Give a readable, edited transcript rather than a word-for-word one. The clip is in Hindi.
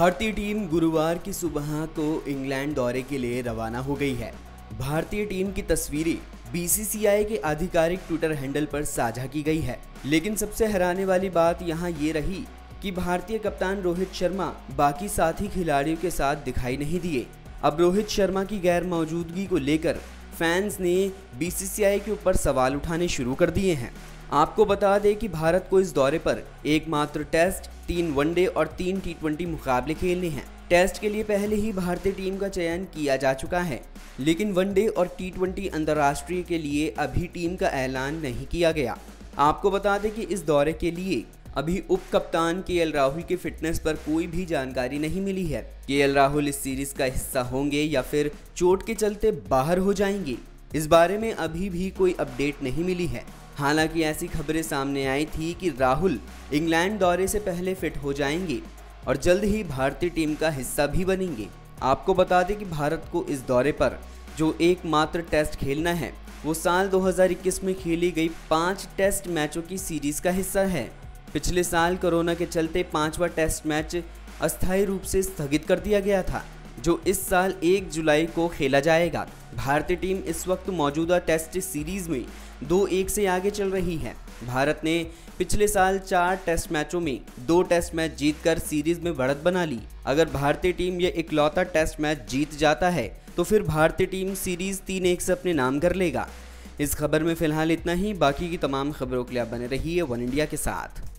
भारतीय टीम गुरुवार की सुबह को इंग्लैंड दौरे के लिए रवाना हो गई है। भारतीय टीम की तस्वीरें बीसीसीआई के आधिकारिक ट्विटर हैंडल पर साझा की गई है, लेकिन सबसे हैरानी वाली बात यहां ये रही कि भारतीय कप्तान रोहित शर्मा बाकी साथी खिलाड़ियों के साथ दिखाई नहीं दिए। अब रोहित शर्मा की गैर मौजूदगी को लेकर फैंस ने बीसीसीआई के ऊपर सवाल उठाने शुरू कर दिए हैं। आपको बता दें कि भारत को इस दौरे पर एकमात्र टेस्ट, 3 वनडे और 3 टी20 मुकाबले खेलने हैं। टेस्ट के लिए पहले ही भारतीय टीम का चयन किया जा चुका है, लेकिन वनडे और टी20 अंतर्राष्ट्रीय के लिए अभी टीम का ऐलान नहीं किया गया। आपको बता दें कि इस दौरे के लिए अभी उप कप्तान के एल राहुल की फिटनेस पर कोई भी जानकारी नहीं मिली है। के एल राहुल इस सीरीज का हिस्सा होंगे या फिर चोट के चलते बाहर हो जाएंगे, इस बारे में अभी भी कोई अपडेट नहीं मिली है। हालांकि ऐसी खबरें सामने आई थी कि राहुल इंग्लैंड दौरे से पहले फिट हो जाएंगे और जल्द ही भारतीय टीम का हिस्सा भी बनेंगे। आपको बता दें कि भारत को इस दौरे पर जो एकमात्र टेस्ट खेलना है, वो साल 2021 में खेली गई 5 टेस्ट मैचों की सीरीज का हिस्सा है। पिछले साल कोरोना के चलते 5वां टेस्ट मैच अस्थायी रूप से स्थगित कर दिया गया था, जो इस साल 1 जुलाई को खेला जाएगा। भारतीय टीम इस वक्त मौजूदा टेस्ट सीरीज में 2-1 से आगे चल रही है। भारत ने पिछले साल 4 टेस्ट मैचों में 2 टेस्ट मैच जीतकर सीरीज में बढ़त बना ली। अगर भारतीय टीम ये इकलौता टेस्ट मैच जीत जाता है तो फिर भारतीय टीम सीरीज 3-1 से अपने नाम कर लेगा। इस खबर में फिलहाल इतना ही। बाकी की तमाम खबरों के लिए बने रहिए वन इंडिया के साथ।